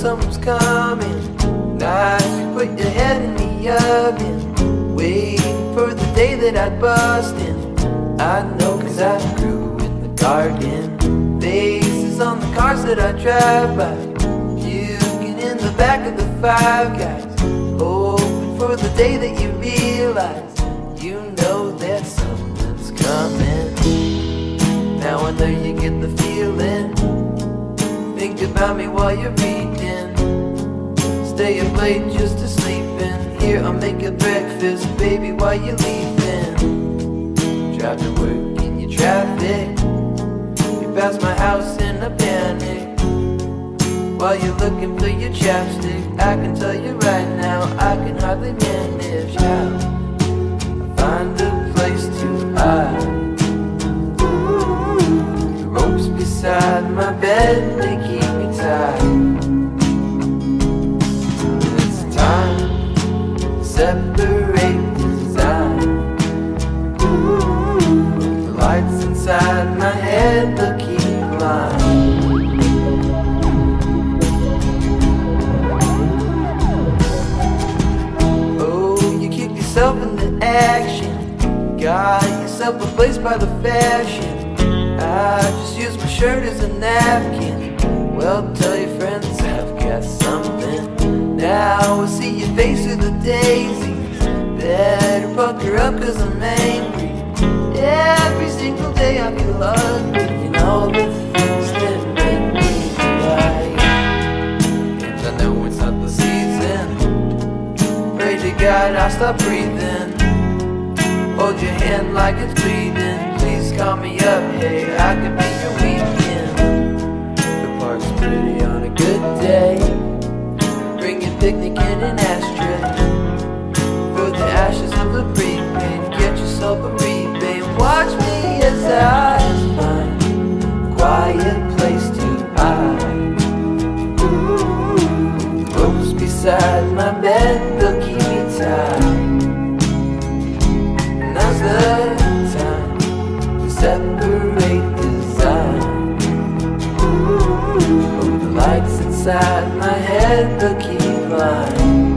Something's coming. Nice, you put your head in the oven, waiting for the day that I'd bust in. I know, cause I grew in the garden. Faces on the cars that I drive by, puking in the back of the Five Guys, hoping for the day that you realize, you know that something's coming. Now I know you get the feeling. Think about me while you're reading, stay up late just to sleep in. Here I'll make you breakfast, baby, while you're leaving. Drive to work in your traffic, you pass my house in a panic. While you're looking for your chapstick, I can tell you right now, I can hardly manage how I find a place to hide. Ropes beside my bed, they keep me tied. It's time to separate design. The lights inside my head, they'll keep blind. Oh, you kick yourself into action, got yourself replaced by the fashion. I just use my shirt as a napkin. Well, tell your friends I've got something. Now I see your face through the daisies. Better pucker up cause I'm angry. Every single day I feel ugly. You know the things that make me like. And I know it's not the season. Pray to God I'll stop breathing. Hold your hand like it's bleeding. Call me up, hey, I could be your weekend. The park's pretty on a good day. Bring your picnic in an ashtray. Throw the ashes of the prepaid, get yourself a rebate. Watch me as I find a quiet place to hide. Ooh, the ropes beside my bed, they'll keep me tied. Now's the separate design. Ooh, the lights inside my head, they'll keep blind.